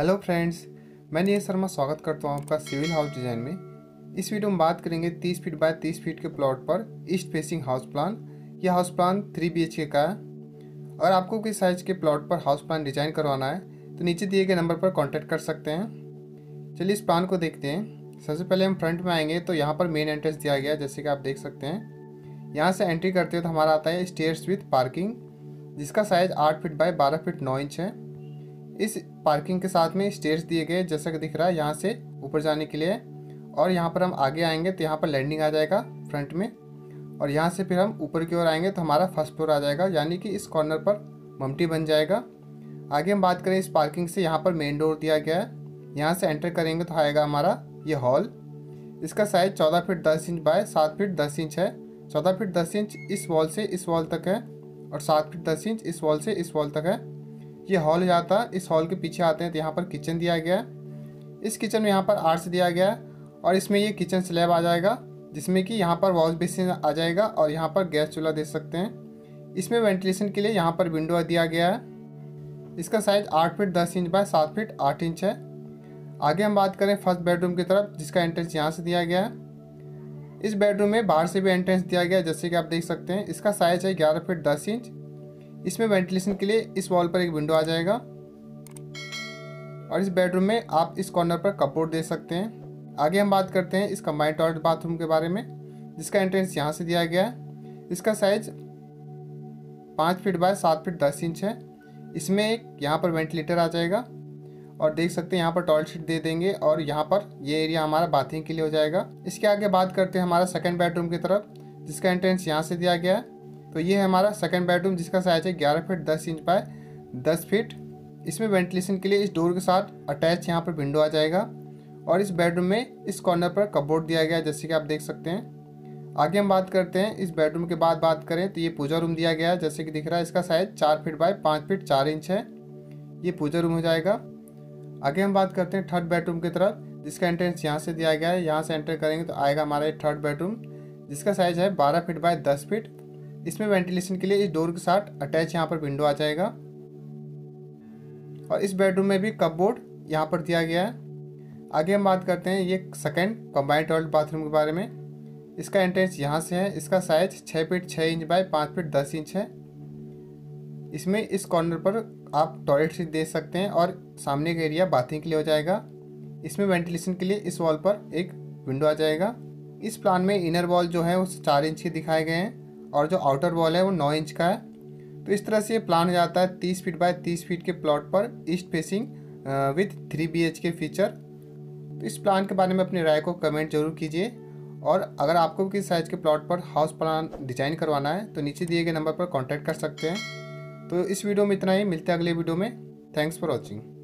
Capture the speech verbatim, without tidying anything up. Hello friends, मैं नियश शर्मा स्वागत करता हूं आपका सिविल हाउस डिज़ाइन में। इस वीडियो में बात करेंगे तीस फीट बाय तीस फीट के प्लॉट पर ईस्ट फेसिंग हाउस प्लान। यह house plan three B H K का है और आपको किस साइज़ के प्लॉट पर हाउस प्लान डिज़ाइन करवाना है तो नीचे दिए गए नंबर पर कॉन्टैक्ट कर सकते हैं। चलिए इस प्लान को देखते हैं। सबसे पहले हम फ्रंट में आएँगे तो यहाँ पर मेन एंट्रेंस दिया गया है, जैसे कि आप देख सकते हैं। यहाँ से एंट्री करते हैं तो हमारा आता है स्टेयर्स विथ पार्किंग, जिसका साइज़ आठ फीट बाई बारह फीट नौ इंच है। इस पार्किंग के साथ में स्टेयर्स दिए गए, जैसा कि दिख रहा है, यहाँ से ऊपर जाने के लिए। और यहाँ पर हम आगे आएंगे तो यहाँ पर लैंडिंग आ जाएगा फ्रंट में, और यहाँ से फिर हम ऊपर की ओर आएंगे तो हमारा फर्स्ट फ्लोर आ जाएगा, यानी कि इस कॉर्नर पर मम्टी बन जाएगा। आगे हम बात करें इस पार्किंग से, यहाँ पर मेन डोर दिया गया है। यहाँ से एंटर करेंगे तो आएगा हमारा ये हॉल। इसका साइज़ चौदह फीट दस इंच बाय सात फीट दस इंच है। चौदह फीट दस इंच इस वॉल से इस वॉल तक है और सात फीट दस इंच इस वॉल से इस वॉल तक है। ये हॉल जाता है। इस हॉल के पीछे आते हैं तो यहाँ पर किचन दिया गया है। इस किचन में यहाँ पर आर्ट्स दिया गया है और इसमें ये किचन स्लैब आ जाएगा, जिसमें कि यहाँ पर वॉश बेसिन आ जाएगा और यहाँ पर गैस चूल्हा दे सकते हैं। इसमें वेंटिलेशन के लिए यहाँ पर विंडो दिया गया है। इसका साइज़ आठ फीट दस इंच बाय सात फीट आठ इंच है। आगे हम बात करें फर्स्ट बेडरूम की तरफ, जिसका एंट्रेंस यहाँ से दिया गया है। इस बेडरूम में बाहर से भी एंट्रेंस दिया गया है, जैसे कि आप देख सकते हैं। इसका साइज़ है ग्यारह फीट दस इंच। इसमें वेंटिलेशन के लिए इस वॉल पर एक विंडो आ जाएगा और इस बेडरूम में आप इस कॉर्नर पर कपबोर्ड दे सकते हैं। आगे हम बात करते हैं इस कंबाइंड टॉयलेट बाथरूम के बारे में, जिसका एंट्रेंस यहाँ से दिया गया है। इसका साइज़ पाँच फीट बाय सात फीट दस इंच है। इसमें एक यहाँ पर वेंटिलेटर आ जाएगा और देख सकते हैं यहाँ पर टॉयलेट सीट दे देंगे और यहाँ पर ये एरिया हमारा बाथिंग के लिए हो जाएगा। इसके आगे बात करते हैं हमारा सेकेंड बेडरूम की तरफ, जिसका एंट्रेंस यहाँ से दिया गया है। तो ये है हमारा सेकंड बेडरूम, जिसका साइज है ग्यारह फीट दस इंच बाय दस फीट। इसमें वेंटिलेशन के लिए इस डोर के साथ अटैच यहाँ पर विंडो आ जाएगा और इस बेडरूम में इस कॉर्नर पर कपबोर्ड दिया गया है, जैसे कि आप देख सकते हैं। आगे हम बात करते हैं इस बेडरूम के बाद बात करें तो ये पूजा रूम दिया गया है, जैसे कि दिख रहा है। इसका साइज चार फीट बाय पाँच फीट चार इंच है। ये पूजा रूम हो जाएगा। आगे हम बात करते हैं थर्ड बेडरूम की तरफ, जिसका एंट्रेंस यहाँ से दिया गया है। यहाँ से एंटर करेंगे तो आएगा हमारा ये थर्ड बेडरूम, जिसका साइज़ है बारह फीट बाय दस फीट। इसमें वेंटिलेशन के लिए इस डोर के साथ अटैच यहाँ पर विंडो आ जाएगा और इस बेडरूम में भी कपबोर्ड यहाँ पर दिया गया है। आगे हम बात करते हैं ये सेकंड कंबाइंड टॉयलेट बाथरूम के बारे में। इसका एंट्रेंस यहाँ से है। इसका साइज छः फीट छः इंच बाय पाँच फीट दस इंच है। इसमें इस कॉर्नर पर आप टॉयलेट सीट दे सकते हैं और सामने का एरिया बाथिंग के लिए हो जाएगा। इसमें वेंटिलेशन के लिए इस वॉल पर एक विंडो आ जाएगा। इस प्लान में इनर वॉल जो है वो चार इंच के दिखाए गए हैं और जो आउटर वॉल है वो नौ इंच का है। तो इस तरह से ये प्लान हो जाता है तीस फीट बाय तीस फीट के प्लॉट पर east facing with three B H K feature. तो इस प्लान के बारे में अपनी राय को कमेंट जरूर कीजिए और अगर आपको किस साइज़ के प्लॉट पर हाउस प्लान डिज़ाइन करवाना है तो नीचे दिए गए नंबर पर कॉन्टैक्ट कर सकते हैं। तो इस वीडियो में इतना ही। मिलते हैं अगले वीडियो में। Thanks for watching.